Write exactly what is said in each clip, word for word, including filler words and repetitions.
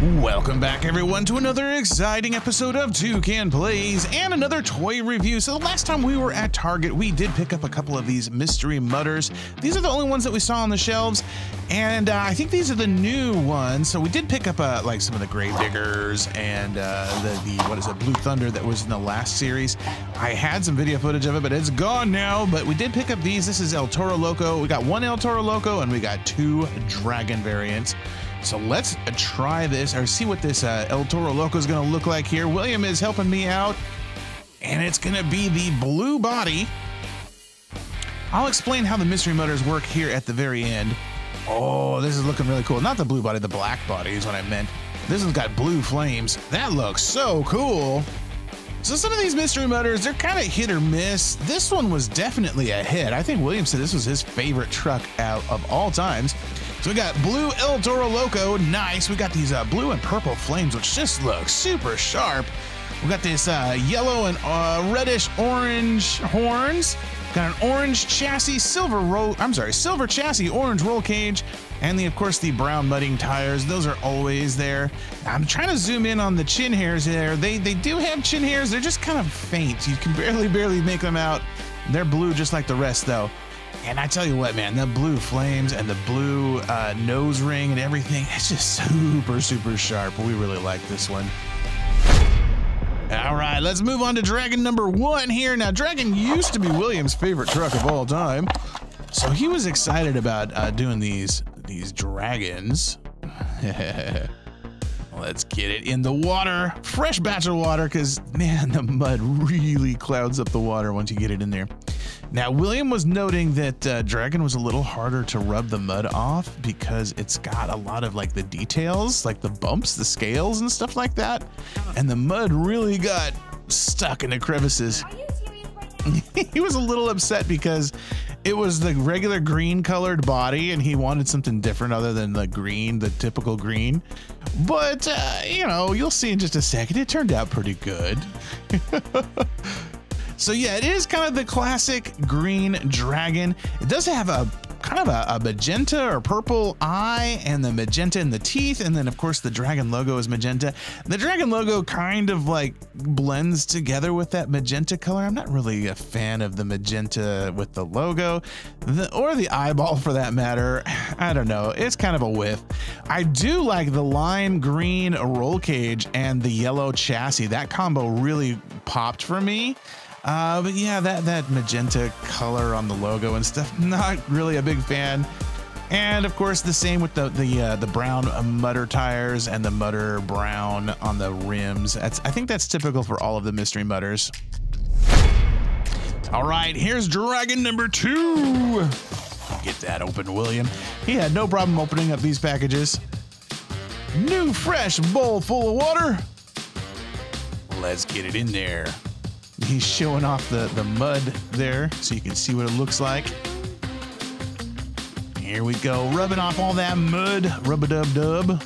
Welcome back, everyone, to another exciting episode of Toucan Plays and another toy review. So the last time we were at Target, we did pick up a couple of these Mystery Mudders. These are the only ones that we saw on the shelves, and uh, I think these are the new ones. So we did pick up uh, like some of the Grave Diggers and uh, the, the, what is it, Blue Thunder that was in the last series. I had some video footage of it, but it's gone now. But we did pick up these. This is El Toro Loco. We got one El Toro Loco, and we got two Dragon variants. So let's try this, or see what this uh, El Toro Loco is going to look like here. William is helping me out, and it's going to be the blue body. I'll explain how the Mystery Mudders work here at the very end. Oh, this is looking really cool. Not the blue body, the black body is what I meant. This one's got blue flames. That looks so cool. So some of these Mystery Mudders, they're kind of hit or miss. This one was definitely a hit. I think William said this was his favorite truck out of all times. So we got blue El Toro Loco, nice. We got these uh, blue and purple flames, which just look super sharp. We got this uh, yellow and uh, reddish orange horns. Got an orange chassis, silver roll. I'm sorry, silver chassis, orange roll cage, and the of course the brown mudding tires. Those are always there. I'm trying to zoom in on the chin hairs there. They they do have chin hairs. They're just kind of faint. You can barely barely make them out. They're blue just like the rest though. And I tell you what, man, the blue flames and the blue uh, nose ring and everything, it's just super, super sharp. We really like this one. All right, let's move on to Dragon number one here. Now, Dragon used to be William's favorite truck of all time. So he was excited about uh, doing these, these Dragons. Let's get it in the water. Fresh batch of water, because, man, the mud really clouds up the water once you get it in there. Now, William was noting that uh, Dragon was a little harder to rub the mud off because it's got a lot of like the details, like the bumps, the scales and stuff like that. And the mud really got stuck in the crevices. Are you serious right now? He was a little upset because it was the regular green colored body and he wanted something different other than the green, the typical green. But, uh, you know, you'll see in just a second, it turned out pretty good. So yeah, it is kind of the classic green Dragon. It does have a kind of a, a magenta or purple eye and the magenta in the teeth. And then of course the Dragon logo is magenta. The Dragon logo kind of like blends together with that magenta color. I'm not really a fan of the magenta with the logo the, or the eyeball for that matter. I don't know. It's kind of a whiff. I do like the lime green roll cage and the yellow chassis. That combo really popped for me. Uh, but yeah, that, that magenta color on the logo and stuff, not really a big fan. And of course the same with the, the, uh, the brown mudder tires and the mudder brown on the rims. That's, I think that's typical for all of the Mystery Mudders. All right, here's Dragon number two. Get that open, William. He had no problem opening up these packages. New fresh bowl full of water. Let's get it in there. He's showing off the, the mud there so you can see what it looks like. Here we go, rubbing off all that mud, rub-a-dub-dub.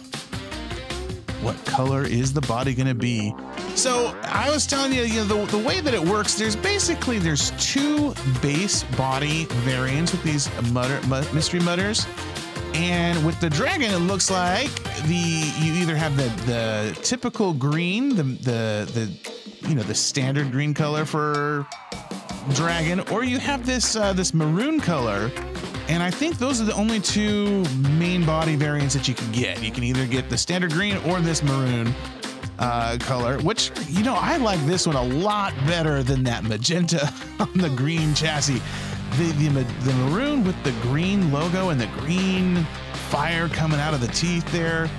What color is the body gonna be? So I was telling you, you know, the, the way that it works, there's basically, there's two base body variants with these mudder, mud, Mystery Mudders. And with the Dragon, it looks like the you either have the, the typical green, the, the, the you know, the standard green color for Dragon, or you have this uh, this maroon color. And I think those are the only two main body variants that you can get. You can either get the standard green or this maroon uh, color, which, you know, I like this one a lot better than that magenta on the green chassis. The, the, the maroon with the green logo and the green fire coming out of the teeth there.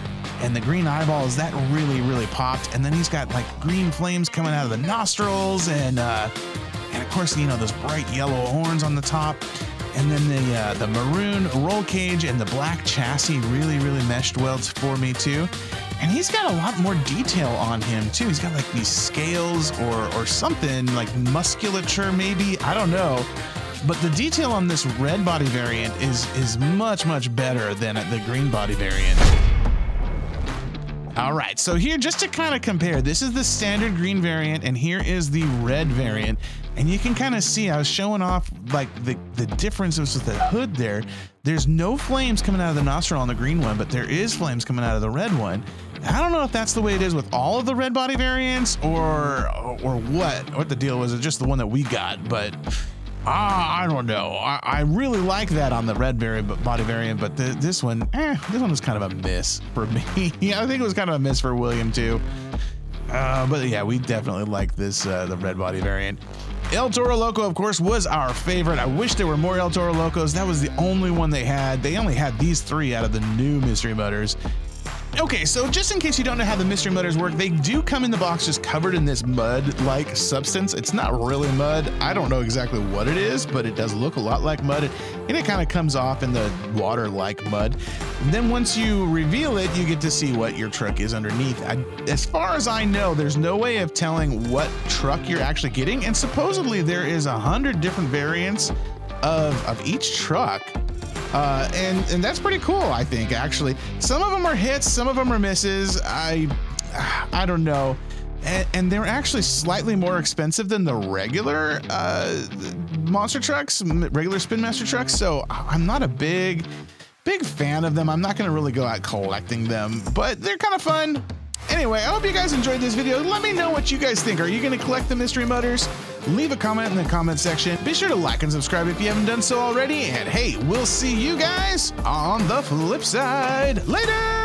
And the green eyeballs, that really, really popped. And then he's got like green flames coming out of the nostrils, and uh, and of course, you know, those bright yellow horns on the top. And then the uh, the maroon roll cage and the black chassis really, really meshed well for me too. And he's got a lot more detail on him too. He's got like these scales or or something like musculature maybe, I don't know. But the detail on this red body variant is is much, much better than the green body variant. All right, so here, just to kind of compare, this is the standard green variant, and here is the red variant. And you can kind of see, I was showing off like the, the differences with the hood there. There's no flames coming out of the nostril on the green one, but there is flames coming out of the red one. I don't know if that's the way it is with all of the red body variants or or what. What the deal was, it just the one that we got, but ah, I don't know. I, I really like that on the red body variant, but the, this one, eh, this one was kind of a miss for me. I think it was kind of a miss for William too. Uh, but yeah, we definitely like this, uh, the red body variant. El Toro Loco, of course, was our favorite. I wish there were more El Toro Locos. That was the only one they had. They only had these three out of the new Mystery Mudders. Okay, so just in case you don't know how the Mystery Mudders work, they do come in the box just covered in this mud-like substance. It's not really mud. I don't know exactly what it is, but it does look a lot like mud, and it kind of comes off in the water like mud. And then once you reveal it, you get to see what your truck is underneath. I, as far as I know, there's no way of telling what truck you're actually getting, and supposedly there is a hundred different variants of, of each truck. Uh, and, and that's pretty cool, I think, actually. Some of them are hits, some of them are misses. I I don't know. And, and they're actually slightly more expensive than the regular uh, monster trucks, regular Spin Master trucks. So I'm not a big, big fan of them. I'm not going to really go out collecting them, but they're kind of fun. Anyway, I hope you guys enjoyed this video. Let me know what you guys think. Are you going to collect the Mystery Mudders? Leave a comment in the comment section. Be sure to like and subscribe if you haven't done so already. And hey, we'll see you guys on the flip side. Later!